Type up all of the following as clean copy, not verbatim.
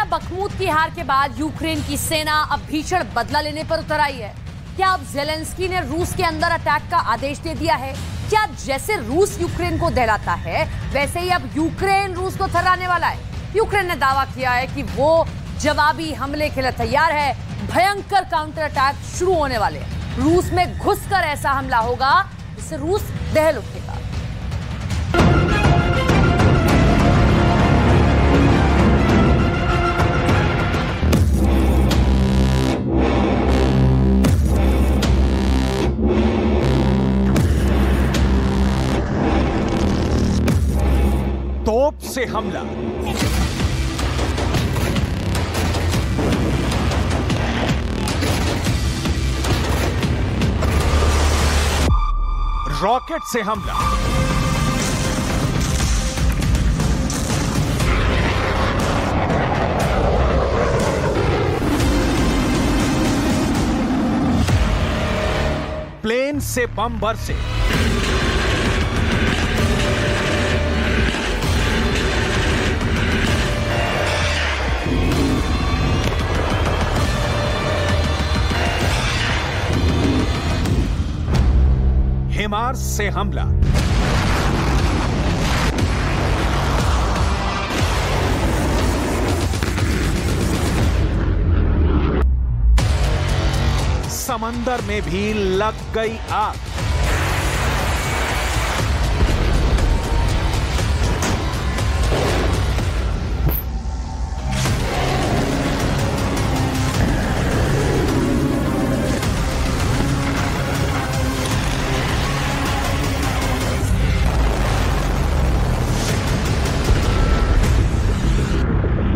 क्या बखमुत की हार के बाद यूक्रेन की सेना अब भीषण बदला लेने पर उतर आई है? क्या अब जेलेंस्की ने रूस के अंदर अटैक का आदेश दे दिया है? क्या जैसे रूस यूक्रेन को दहलाता है वैसे ही अब यूक्रेन रूस को थर्राने वाला है? यूक्रेन ने दावा किया है कि वो जवाबी हमले के लिए तैयार है, भयंकर काउंटर अटैक शुरू होने वाले हैं। रूस में घुसकर ऐसा हमला होगा जिससे रूस दहल उठेगा। तोप से हमला, रॉकेट से हमला, प्लेन से बम बरसे, हिमार से हमला, समंदर में भी लग गई आग।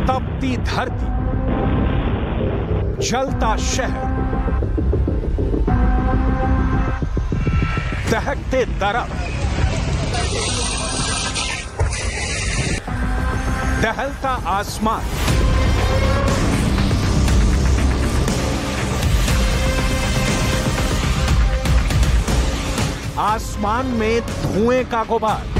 तपती धरती, जलता शहर, दहकते दरख्त, दहलता आसमान, आसमान में धुएं का गुबार,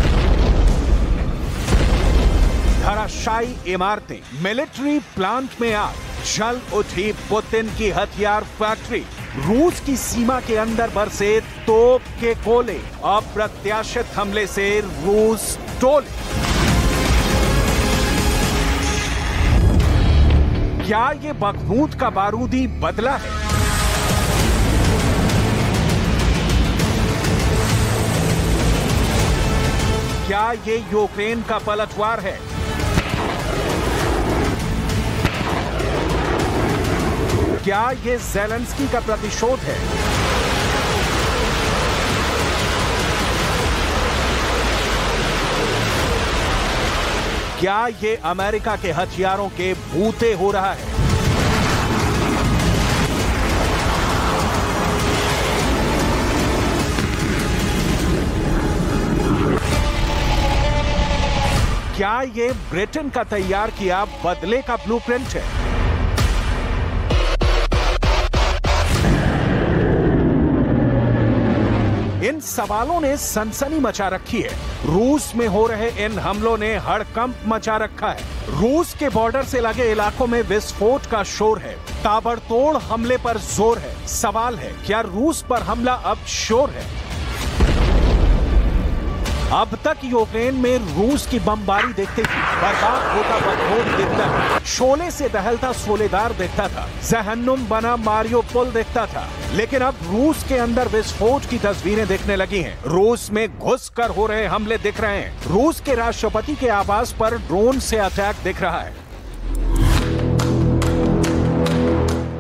धराशायी इमारतें, मिलिट्री प्लांट में आग, जल उठी पुतिन की हथियार फैक्ट्री, रूस की सीमा के अंदर बरसे तोप के गोले, अप्रत्याशित हमले से रूस टोले। क्या ये बखमुत का बारूदी बदला है? क्या ये यूक्रेन का पलटवार है? क्या ये जेलेंस्की का प्रतिशोध है? क्या ये अमेरिका के हथियारों के भूते हो रहा है? क्या ये ब्रिटेन का तैयार किया बदले का ब्लूप्रिंट है? इन सवालों ने सनसनी मचा रखी है। रूस में हो रहे इन हमलों ने हड़कंप मचा रखा है। रूस के बॉर्डर से लगे इलाकों में विस्फोट का शोर है, ताबड़तोड़ हमले पर जोर है। सवाल है, क्या रूस पर हमला अब शोर है? अब तक यूक्रेन में रूस की बमबारी देखते ही बर्बाद होता बखमुत दिखता था, शोले से दहलता सोलेदार दिखता था, जहन्नुम बना मारियो पुल दिखता था, लेकिन अब रूस के अंदर विस्फोट की तस्वीरें दिखने लगी हैं। रूस में घुसकर हो रहे हमले दिख रहे हैं। रूस के राष्ट्रपति के आवास पर ड्रोन से अटैक दिख रहा है।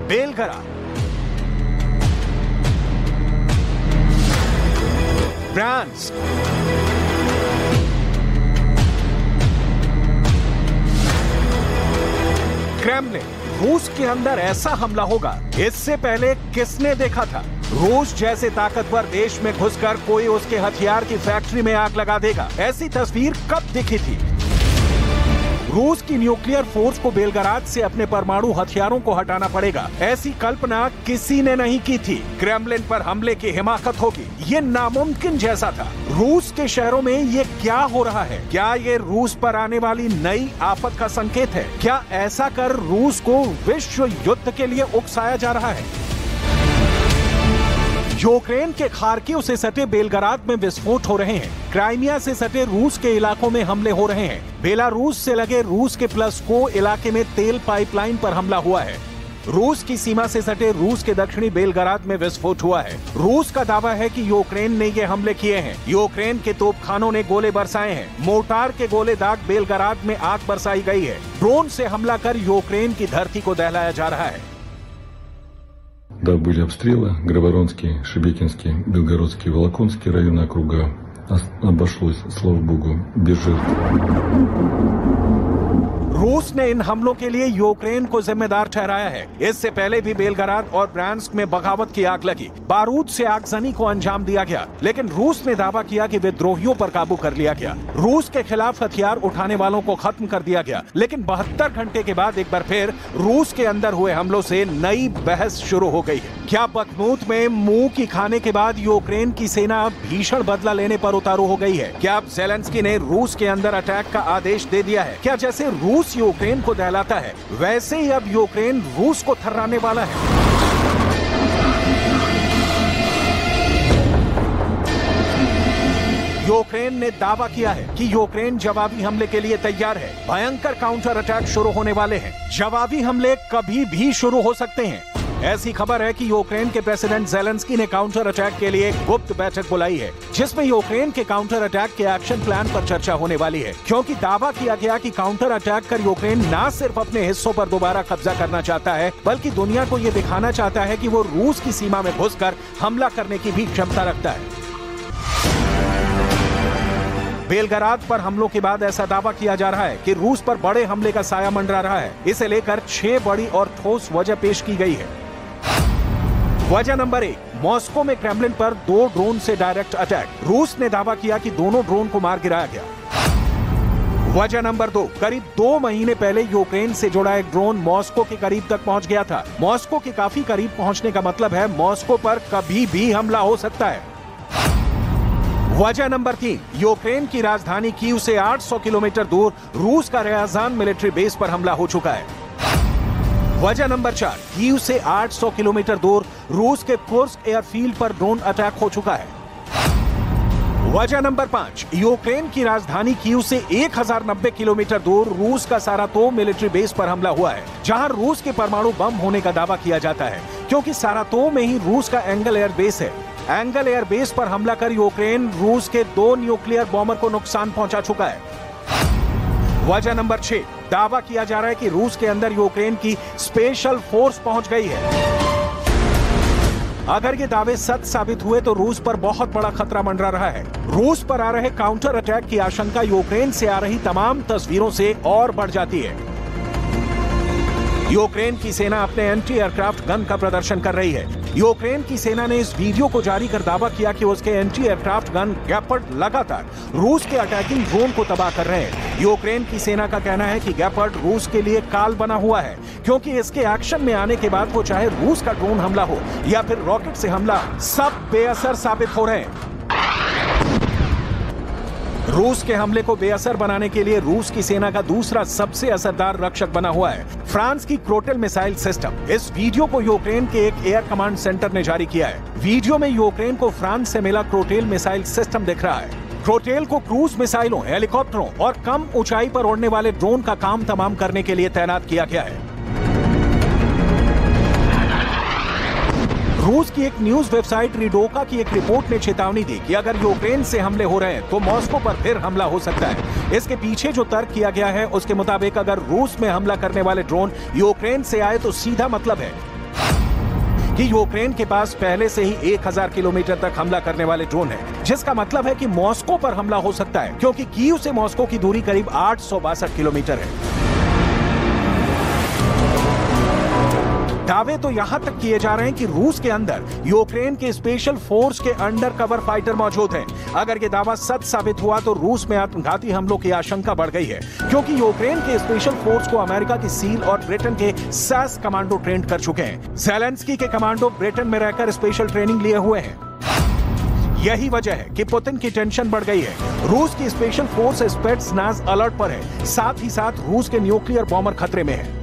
बेलग्राद, ब्रांस्क, क्रेमलिन, रूस के अंदर ऐसा हमला होगा इससे पहले किसने देखा था? रूस जैसे ताकतवर देश में घुसकर कोई उसके हथियार की फैक्ट्री में आग लगा देगा, ऐसी तस्वीर कब दिखी थी? रूस की न्यूक्लियर फोर्स को बेलग्राद से अपने परमाणु हथियारों को हटाना पड़ेगा, ऐसी कल्पना किसी ने नहीं की थी। क्रेमलिन पर हमले की हिमाकत होगी, ये नामुमकिन जैसा था। रूस के शहरों में ये क्या हो रहा है? क्या ये रूस पर आने वाली नई आफत का संकेत है? क्या ऐसा कर रूस को विश्व युद्ध के लिए उकसाया जा रहा है? यूक्रेन के खार्किव से सटे बेलग्राद में विस्फोट हो रहे हैं, क्राइमिया से सटे रूस के इलाकों में हमले हो रहे हैं, बेलारूस से लगे रूस के प्लस्को इलाके में तेल पाइपलाइन पर हमला हुआ है, रूस की सीमा से सटे रूस के दक्षिणी बेलग्राद में विस्फोट हुआ है। रूस का दावा है कि यूक्रेन ने ये हमले किए हैं। यूक्रेन के तोपखानों ने गोले बरसाए हैं, मोर्टार के गोले दाग बेलग्राद में आग बरसाई गई है। ड्रोन से हमला कर यूक्रेन की धरती को दहलाया जा रहा है। Да, были обстрелы. Гроворонский, Шибекинский, Белгородский, Волоконский районы округа. Обошлось, слава богу, без жертв. रूस ने इन हमलों के लिए यूक्रेन को जिम्मेदार ठहराया है। इससे पहले भी बेलग्राद और ब्रांस्क में बगावत की आग लगी, बारूद से आगजनी को अंजाम दिया गया, लेकिन रूस ने दावा किया कि विद्रोहियों पर काबू कर लिया गया। रूस के खिलाफ हथियार उठाने वालों को खत्म कर दिया गया, लेकिन 72 घंटे के बाद एक बार फिर रूस के अंदर हुए हमलों से नई बहस शुरू हो गयी है। क्या बखमुत में मुँह की खाने के बाद यूक्रेन की सेना भीषण बदला लेने पर उतारू हो गयी है? क्या अब जेलेंस्की ने रूस के अंदर अटैक का आदेश दे दिया है? क्या जैसे रूस यूक्रेन को दहलाता है, वैसे ही अब यूक्रेन रूस को थर्राने वाला है। यूक्रेन ने दावा किया है कि यूक्रेन जवाबी हमले के लिए तैयार है। भयंकर काउंटर अटैक शुरू होने वाले हैं। जवाबी हमले कभी भी शुरू हो सकते हैं। ऐसी खबर है कि यूक्रेन के प्रेसिडेंट जेलेंस्की ने काउंटर अटैक के लिए गुप्त बैठक बुलाई है, जिसमें यूक्रेन के काउंटर अटैक के एक्शन प्लान पर चर्चा होने वाली है, क्योंकि दावा किया गया कि काउंटर अटैक कर यूक्रेन न सिर्फ अपने हिस्सों पर दोबारा कब्जा करना चाहता है, बल्कि दुनिया को ये दिखाना चाहता है कि वो रूस की सीमा में घुसकर हमला करने की भी क्षमता रखता है। बेलग्राद पर हमलों के बाद ऐसा दावा किया जा रहा है कि रूस पर बड़े हमले का साया मंडरा रहा है। इसे लेकर 6 बड़ी और ठोस वजह पेश की गई है। वजह नंबर 1, मॉस्को में क्रेमलिन पर 2 ड्रोन से डायरेक्ट अटैक। रूस ने दावा किया कि दोनों ड्रोन को मार गिराया गया। वजह नंबर 2, करीब 2 महीने पहले यूक्रेन से जुड़ा एक ड्रोन मॉस्को के करीब तक पहुंच गया था। मॉस्को के काफी करीब पहुंचने का मतलब है मॉस्को पर कभी भी हमला हो सकता है। वजह नंबर 3, यूक्रेन की राजधानी कीव से 800 किलोमीटर दूर रूस का रियाज़ान मिलिट्री बेस पर हमला हो चुका है। वजह नंबर 4, कीव से 800 किलोमीटर दूर रूस के कुर्स्क एयरफील्ड पर ड्रोन अटैक हो चुका है। वजह नंबर 5, यूक्रेन की राजधानी कीव से 1090 किलोमीटर दूर रूस का सारातोव मिलिट्री बेस पर हमला हुआ है, जहां रूस के परमाणु बम होने का दावा किया जाता है, क्योंकि सारातोव में ही रूस का एंगेल एयर बेस है। एंगेल एयर बेस पर हमला कर यूक्रेन रूस के 2 न्यूक्लियर बॉम्बर को नुकसान पहुंचा चुका है। वजह नंबर 6, दावा किया जा रहा है कि रूस के अंदर यूक्रेन की स्पेशल फोर्स पहुंच गई है। अगर ये दावे सच साबित हुए तो रूस पर बहुत बड़ा खतरा मंडरा रहा है। रूस पर आ रहे काउंटर अटैक की आशंका यूक्रेन से आ रही तमाम तस्वीरों से और बढ़ जाती है। यूक्रेन की सेना अपने एंटी एयरक्राफ्ट गन का प्रदर्शन कर रही है। यूक्रेन की सेना ने इस वीडियो को जारी कर दावा किया कि उसके एंटी एयरक्राफ्ट गन गैपर्ड लगातार रूस के अटैकिंग ड्रोन को तबाह कर रहे हैं। यूक्रेन की सेना का कहना है कि गैपर्ड रूस के लिए काल बना हुआ है, क्योंकि इसके एक्शन में आने के बाद वो चाहे रूस का ड्रोन हमला हो या फिर रॉकेट से हमला, सब बेअसर साबित हो रहे हैं। रूस के हमले को बेअसर बनाने के लिए रूस की सेना का दूसरा सबसे असरदार रक्षक बना हुआ है, फ्रांस की क्रोटेल मिसाइल सिस्टम। इस वीडियो को यूक्रेन के एक एयर कमांड सेंटर ने जारी किया है। वीडियो में यूक्रेन को फ्रांस से मिला क्रोटेल मिसाइल सिस्टम दिख रहा है। क्रोटेल को क्रूज मिसाइलों, हेलीकॉप्टरों और कम ऊंचाई पर उड़ने वाले ड्रोन का काम तमाम करने के लिए तैनात किया गया है। रूस की एक न्यूज वेबसाइट रीडोका की एक रिपोर्ट ने चेतावनी दी कि अगर यूक्रेन से हमले हो रहे हैं तो मॉस्को पर फिर हमला हो सकता है। इसके पीछे जो तर्क किया गया है उसके मुताबिक अगर रूस में हमला करने वाले ड्रोन यूक्रेन से आए तो सीधा मतलब है कि यूक्रेन के पास पहले से ही 1000 किलोमीटर तक हमला करने वाले ड्रोन है, जिसका मतलब है कि मॉस्को पर हमला हो सकता है, क्योंकि कीव से मॉस्को की दूरी करीब 862 किलोमीटर है। दावे तो यहाँ तक किए जा रहे हैं कि रूस के अंदर यूक्रेन के स्पेशल फोर्स के अंडरकवर फाइटर मौजूद हैं। अगर ये दावा सच साबित हुआ तो रूस में आत्मघाती हमलों की आशंका बढ़ गई है, क्योंकि यूक्रेन के स्पेशल फोर्स को अमेरिका की सील और ब्रिटेन के सैस कमांडो ट्रेन कर चुके हैं। जेलेंस्की के कमांडो ब्रिटेन में रहकर स्पेशल ट्रेनिंग लिए हुए हैं। यही वजह है कि पुतिन की टेंशन बढ़ गई है। रूस की स्पेशल फोर्स स्पेट्सनाज़ अलर्ट पर है, साथ ही साथ रूस के न्यूक्लियर बॉम्बर खतरे में है।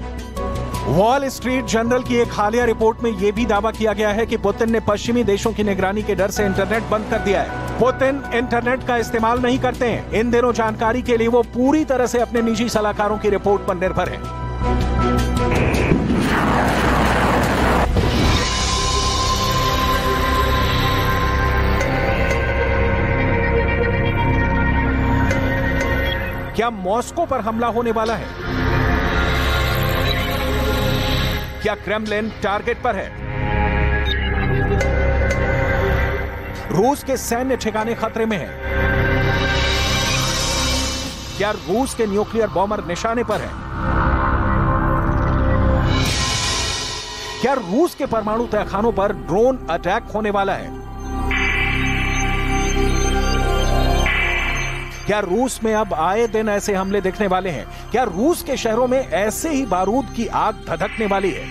वॉल स्ट्रीट जर्नल की एक हालिया रिपोर्ट में यह भी दावा किया गया है कि पुतिन ने पश्चिमी देशों की निगरानी के डर से इंटरनेट बंद कर दिया है। पुतिन इंटरनेट का इस्तेमाल नहीं करते हैं। इन दिनों जानकारी के लिए वो पूरी तरह से अपने निजी सलाहकारों की रिपोर्ट पर निर्भर है। क्या मॉस्को पर हमला होने वाला है? क्या क्रेमलिन टारगेट पर है? रूस के सैन्य ठिकाने खतरे में हैं। क्या रूस के न्यूक्लियर बॉम्बर निशाने पर हैं? क्या रूस के परमाणु तहखानों पर ड्रोन अटैक होने वाला है? क्या रूस में अब आए दिन ऐसे हमले दिखने वाले हैं? क्या रूस के शहरों में ऐसे ही बारूद की आग धधकने वाली है?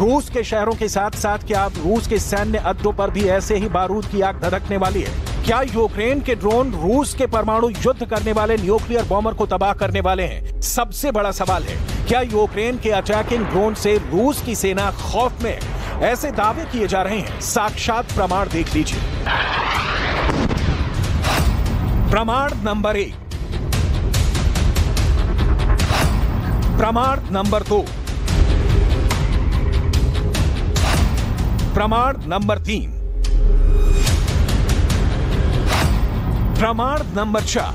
रूस के शहरों के साथ साथ क्या अब रूस के सैन्य अड्डों पर भी ऐसे ही बारूद की आग धधकने वाली है? क्या यूक्रेन के ड्रोन रूस के परमाणु युद्ध करने वाले न्यूक्लियर बॉम्बर को तबाह करने वाले हैं? सबसे बड़ा सवाल है, क्या यूक्रेन के अटैकिंग ड्रोन से रूस की सेना खौफ में है? ऐसे दावे किए जा रहे हैं। साक्षात प्रमाण देख लीजिए। प्रमाण नंबर 1, प्रमाण नंबर 2, प्रमाण नंबर 3, प्रमाण नंबर 4,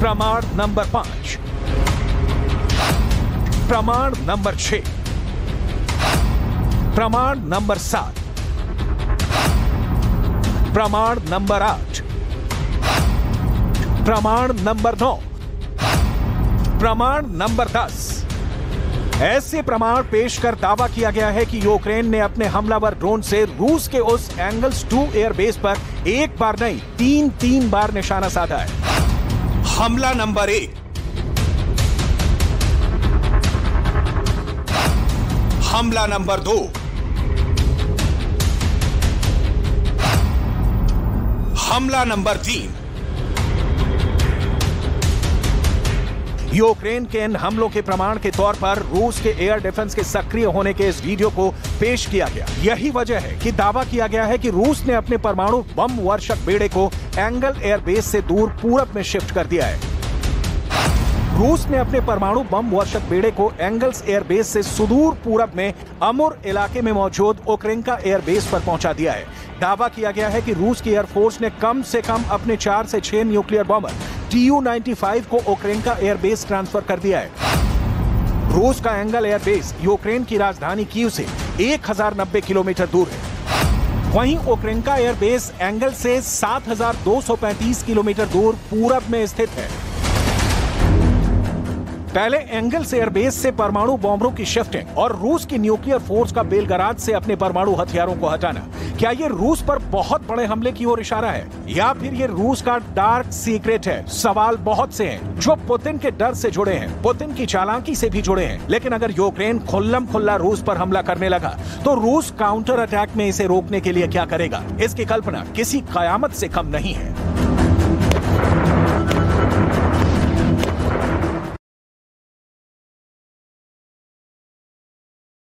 प्रमाण नंबर 5, प्रमाण नंबर 6, प्रमाण नंबर 7, प्रमाण नंबर 8, प्रमाण नंबर 9, प्रमाण नंबर 10। ऐसे प्रमाण पेश कर दावा किया गया है कि यूक्रेन ने अपने हमलावर ड्रोन से रूस के उस एंगेल 2 एयरबेस पर एक बार नहीं तीन बार निशाना साधा है। हमला नंबर 1, हमला नंबर 2, हमला नंबर 3। यूक्रेन के इन हमलों के प्रमाण के तौर पर रूस के एयर डिफेंस के सक्रिय होने के इस वीडियो को पेश किया गया। यही वजह है कि दावा किया गया है कि रूस ने अपने परमाणु बम वर्षक बेड़े को एंगेल एयरबेस से दूर पूरब में शिफ्ट कर दिया है। रूस ने अपने परमाणु बम वर्षक बेड़े को एंगल्स एयरबेस से सुदूर पूरब में अमूर इलाके में मौजूद ओक्रेंका एयरबेस पर पहुंचा दिया है। दावा किया गया है कि रूस की एयरफोर्स ने कम से कम अपने 4 से 6 न्यूक्लियर बॉम्बर Tu-95 को ओक्रेंका एयरबेस ट्रांसफर कर दिया है। रूस का एंगल एयरबेस यूक्रेन की राजधानी कीव से 1090 किलोमीटर दूर है। वहीं ओक्रेंका एयरबेस एंगल से 7235 किलोमीटर दूर पूरब में स्थित है। पहले एंगेल्स एयरबेस से परमाणु बॉम्बरों की शिफ्टिंग और रूस की न्यूक्लियर फोर्स का बेलग्राद से अपने परमाणु हथियारों को हटाना, क्या ये रूस पर बहुत बड़े हमले की ओर इशारा है या फिर ये रूस का डार्क सीक्रेट है? सवाल बहुत से हैं जो पुतिन के डर से जुड़े हैं, पुतिन की चालाकी से भी जुड़े हैं। लेकिन अगर यूक्रेन खुल्लम खुल्ला रूस पर हमला करने लगा तो रूस काउंटर अटैक में इसे रोकने के लिए क्या करेगा, इसकी कल्पना किसी कयामत से कम नहीं है।